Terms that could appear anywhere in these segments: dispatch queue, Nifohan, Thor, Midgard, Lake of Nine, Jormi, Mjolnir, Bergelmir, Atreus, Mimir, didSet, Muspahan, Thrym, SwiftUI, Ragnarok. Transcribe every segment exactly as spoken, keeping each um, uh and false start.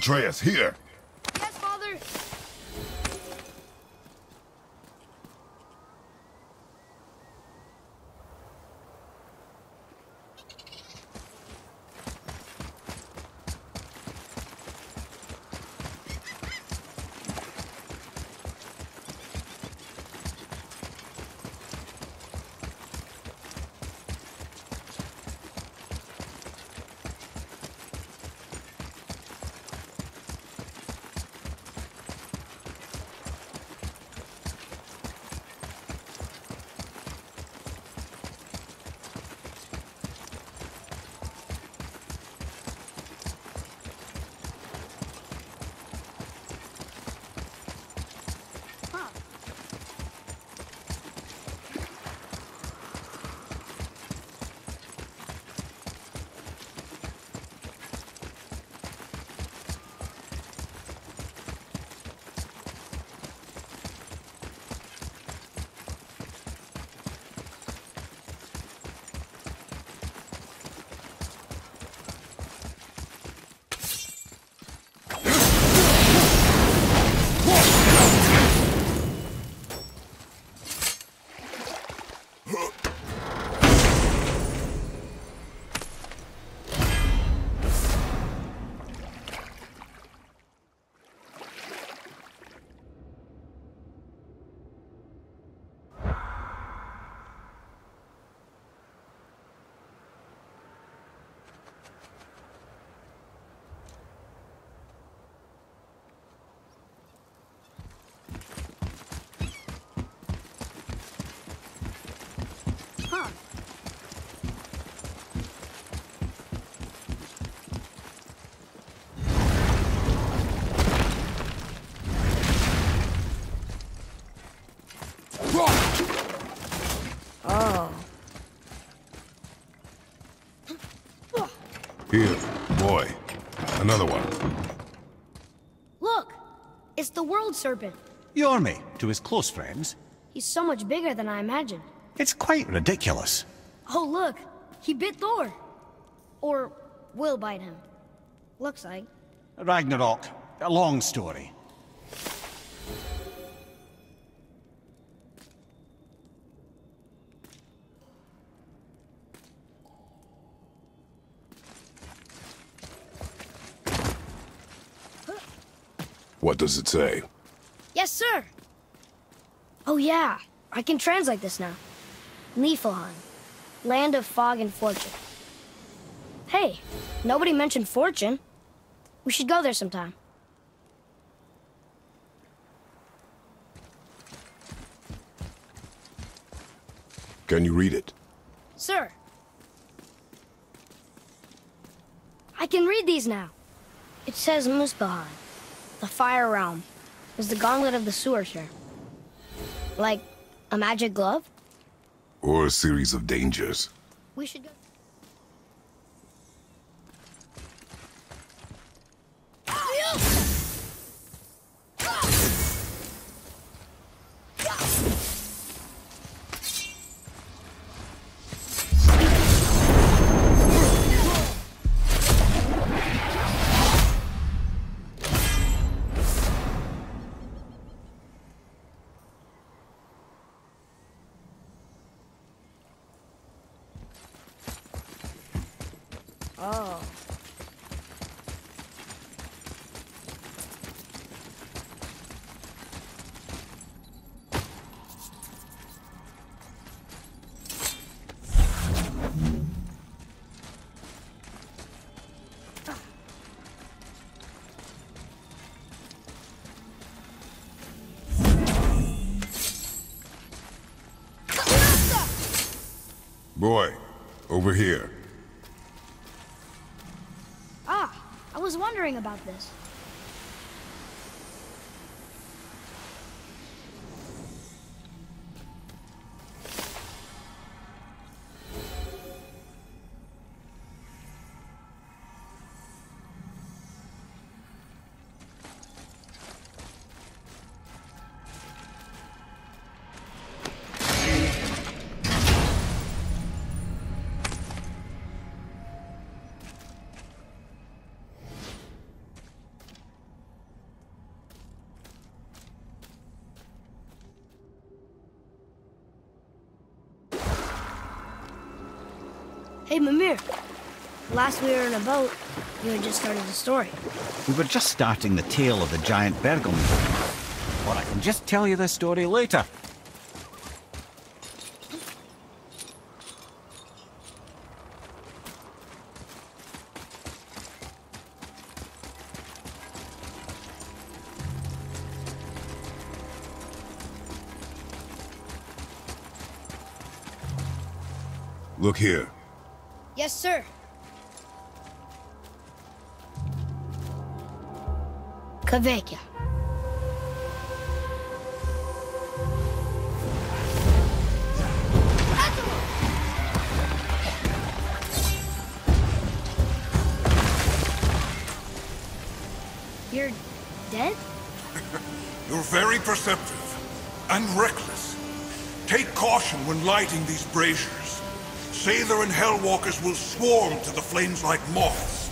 Atreus, here! Yes, Father! Here, boy. Another one. Look! It's the world serpent. Jormi, to his close friends. He's so much bigger than I imagined. It's quite ridiculous. Oh, look! He bit Thor. Or will bite him. Looks like. Ragnarok. A long story. What does it say? Yes, sir! Oh yeah, I can translate this now. Nifohan, land of fog and fortune. Hey, nobody mentioned fortune. We should go there sometime. Can you read it? Sir. I can read these now. It says Muspahan. The fire realm is the gauntlet of the sewer, sir. Like a magic glove? Or a series of dangers. We should go. Oh. Boy, over here. I was wondering about this. Hey, Mimir. Last we were in a boat, you had just started the story. We were just starting the tale of the giant Bergelmir. Or I can just tell you this story later. Look here. Yes, sir. Kavekya. You're dead? You're very perceptive and reckless. Take caution when lighting these braziers. Sather and Hellwalkers will swarm to the flames like moths.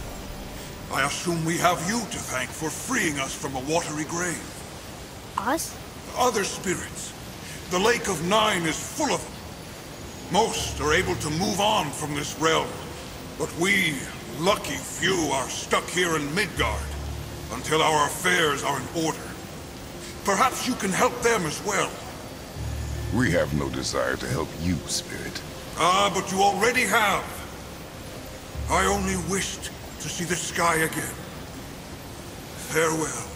I assume we have you to thank for freeing us from a watery grave. Us? Other spirits. The Lake of Nine is full of them. Most are able to move on from this realm, but we, lucky few, are stuck here in Midgard until our affairs are in order. Perhaps you can help them as well. We have no desire to help you, Spirit. Ah, but you already have. I only wished to see the sky again. Farewell.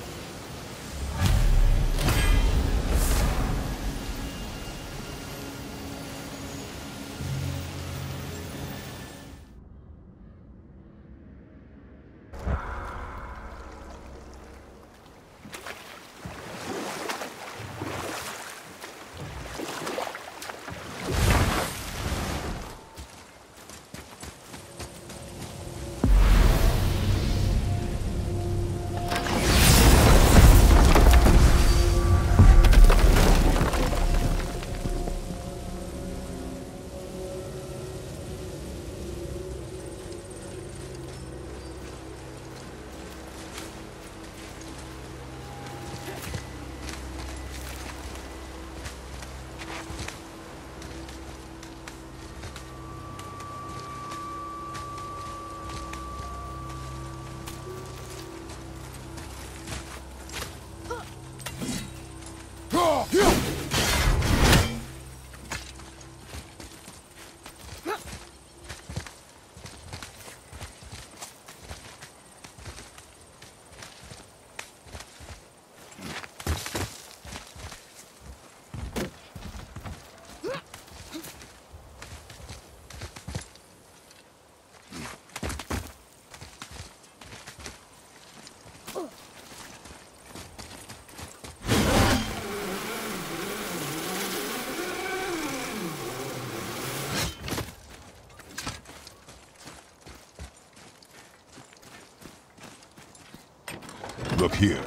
Look here.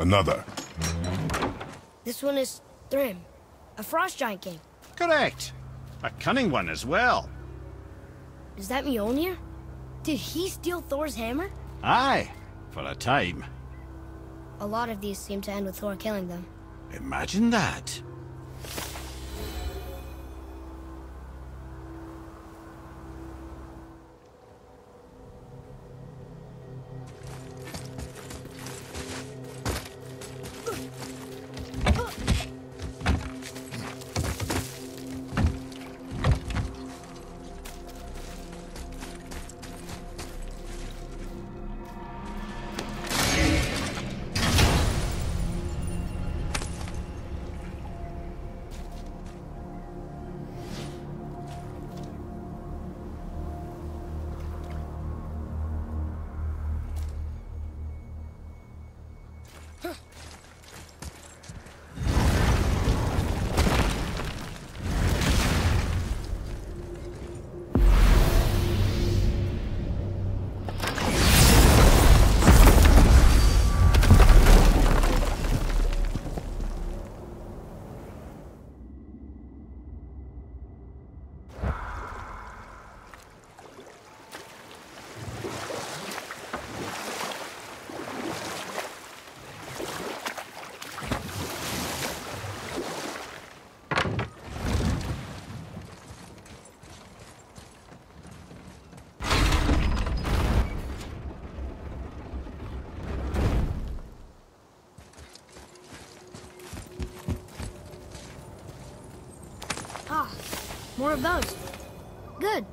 Another. This one is Thrym, a frost giant king. Correct. A cunning one as well. Is that Mjolnir? Did he steal Thor's hammer? Aye, for a time. A lot of these seem to end with Thor killing them. Imagine that. Ah, more of those. Good.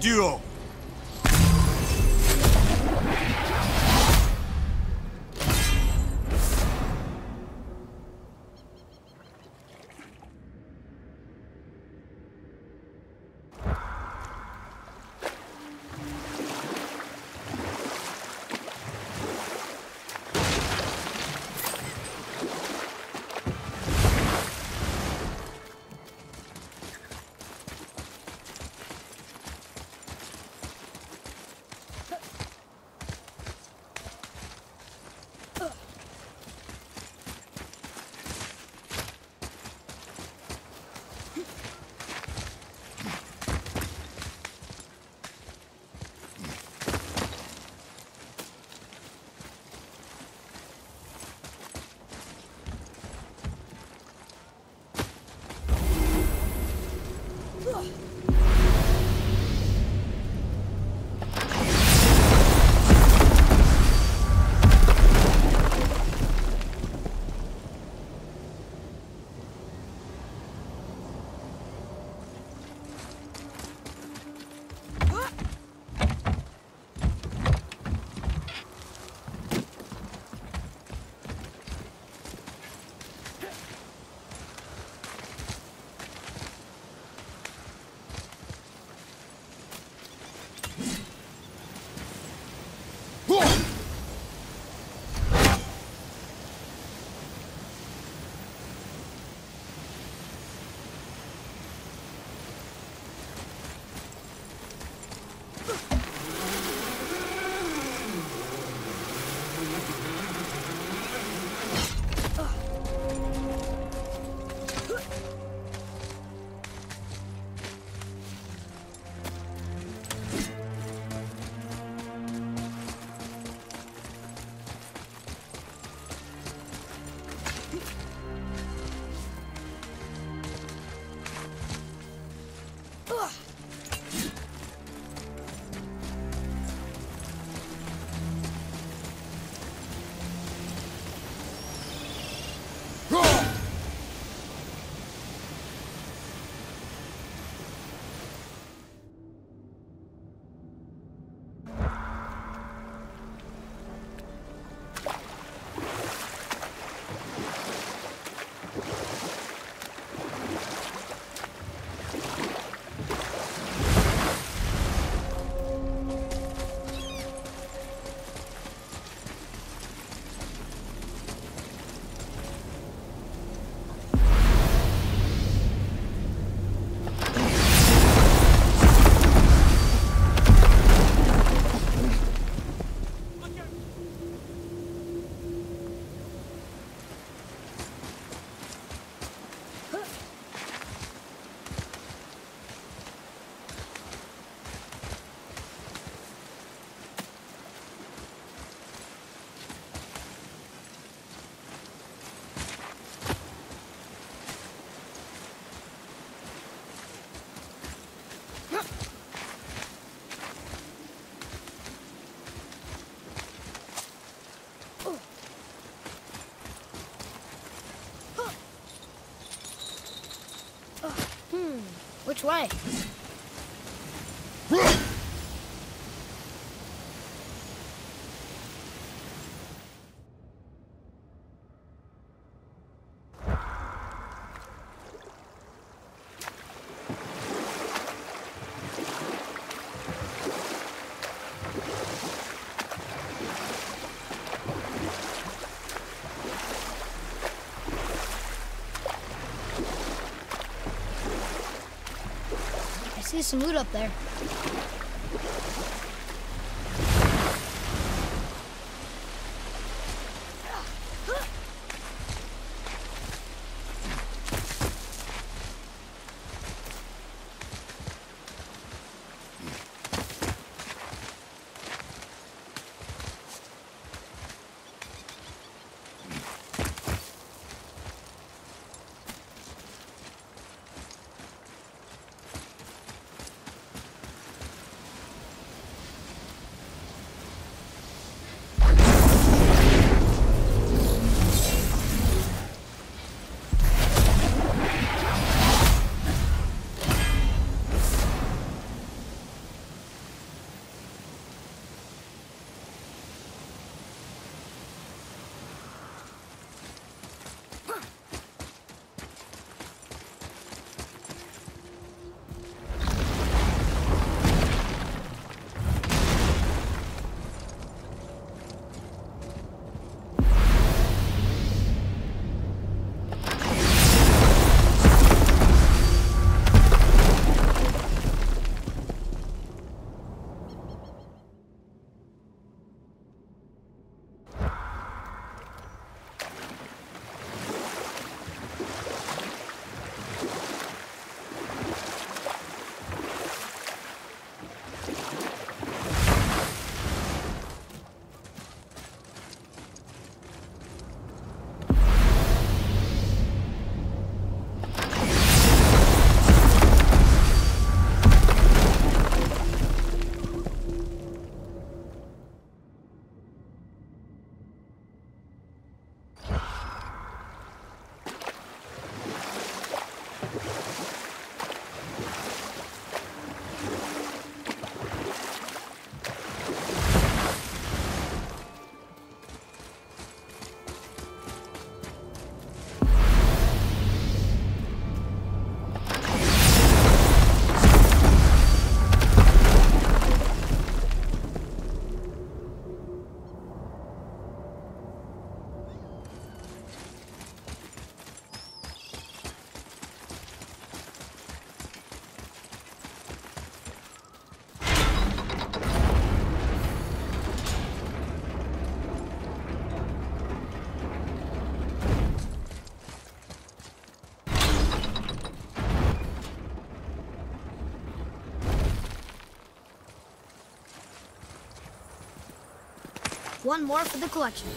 Duo. Which way? see some loot up there. One more for the collection.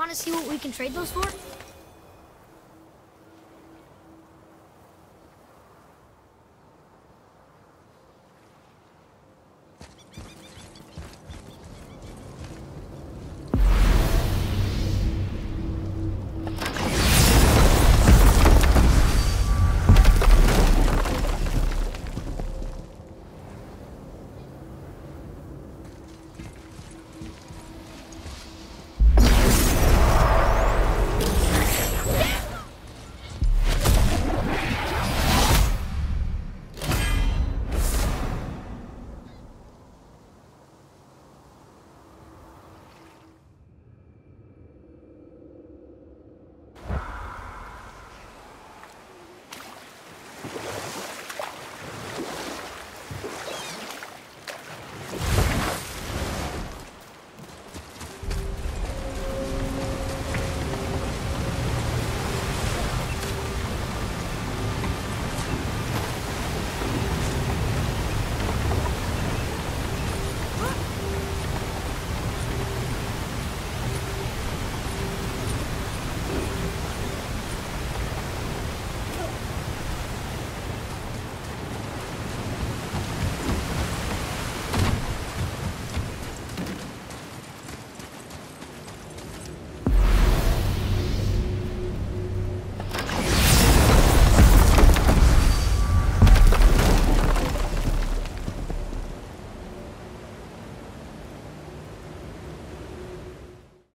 Want to see what we can trade those for?